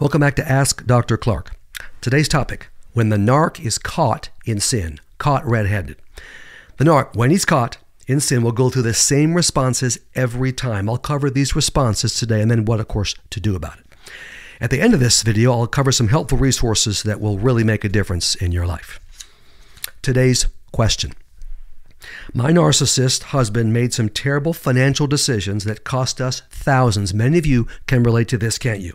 Welcome back to Ask Dr. Clark. Today's topic, when the narc is caught in sin, caught red-handed. The narc, when he's caught in sin, will go through the same responses every time. I'll cover these responses today and then what, of course, to do about it. At the end of this video, I'll cover some helpful resources that will really make a difference in your life. Today's question. My narcissist husband made some terrible financial decisions that cost us thousands. Many of you can relate to this, can't you?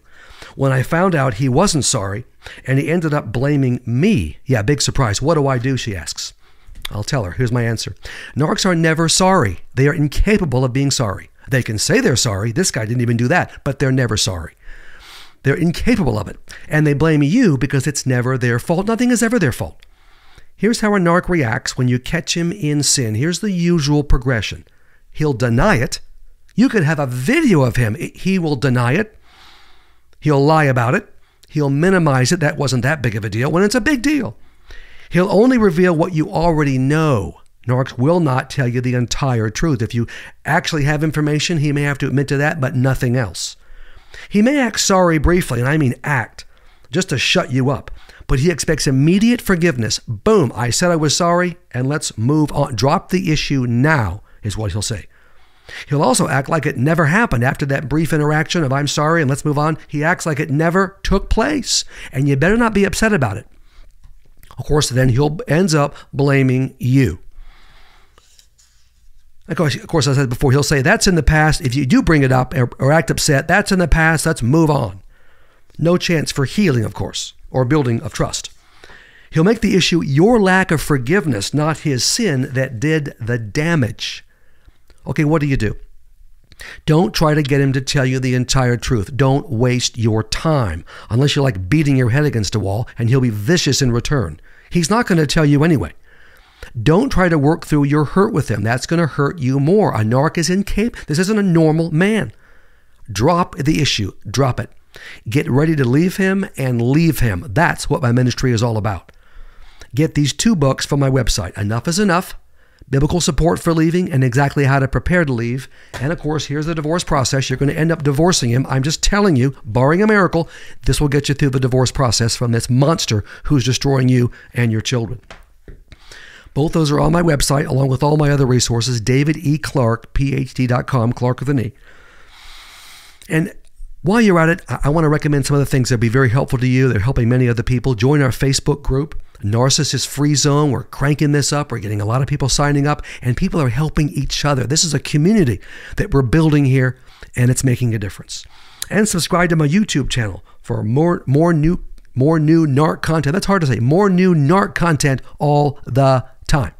When I found out he wasn't sorry and he ended up blaming me. Yeah, big surprise. What do I do, she asks. I'll tell her. Here's my answer. Narcs are never sorry. They are incapable of being sorry. They can say they're sorry. This guy didn't even do that, but they're never sorry. They're incapable of it. And they blame you because it's never their fault. Nothing is ever their fault. Here's how a narc reacts when you catch him in sin. Here's the usual progression. He'll deny it. You could have a video of him. He will deny it. He'll lie about it. He'll minimize it. That wasn't that big of a deal when it's a big deal. He'll only reveal what you already know. Narcs will not tell you the entire truth. If you actually have information, he may have to admit to that, but nothing else. He may act sorry briefly, and I mean act, just to shut you up. But he expects immediate forgiveness. Boom, I said I was sorry, and let's move on. Drop the issue now, is what he'll say. He'll also act like it never happened. After that brief interaction of I'm sorry and let's move on, he acts like it never took place. And you better not be upset about it. Of course, then he'll ends up blaming you. Of course, as I said before, he'll say, that's in the past. If you do bring it up or act upset, that's in the past. Let's move on. No chance for healing, of course, or building of trust. He'll make the issue your lack of forgiveness, not his sin that did the damage. Okay, what do? Don't try to get him to tell you the entire truth. Don't waste your time, unless you're like beating your head against a wall, and he'll be vicious in return. He's not going to tell you anyway. Don't try to work through your hurt with him. That's going to hurt you more. A narc is incapable. This isn't a normal man. Drop the issue. Drop it. Get ready to leave him and leave him. That's what my ministry is all about. Get these two books from my website, Enough is Enough, Biblical Support for Leaving, and Exactly How to Prepare to Leave. And of course, here's the divorce process. You're going to end up divorcing him. I'm just telling you, barring a miracle, this will get you through the divorce process from this monster who's destroying you and your children. Both those are on my website, along with all my other resources, davideclarkephd.com, Clark with an E. And while you're at it, I want to recommend some of the things that will be very helpful to you. They're helping many other people. Join our Facebook group, Narcissist Free Zone. We're cranking this up. We're getting a lot of people signing up, and people are helping each other. This is a community that we're building here, and it's making a difference. And subscribe to my YouTube channel for more new narc content. That's hard to say. More new narc content all the time.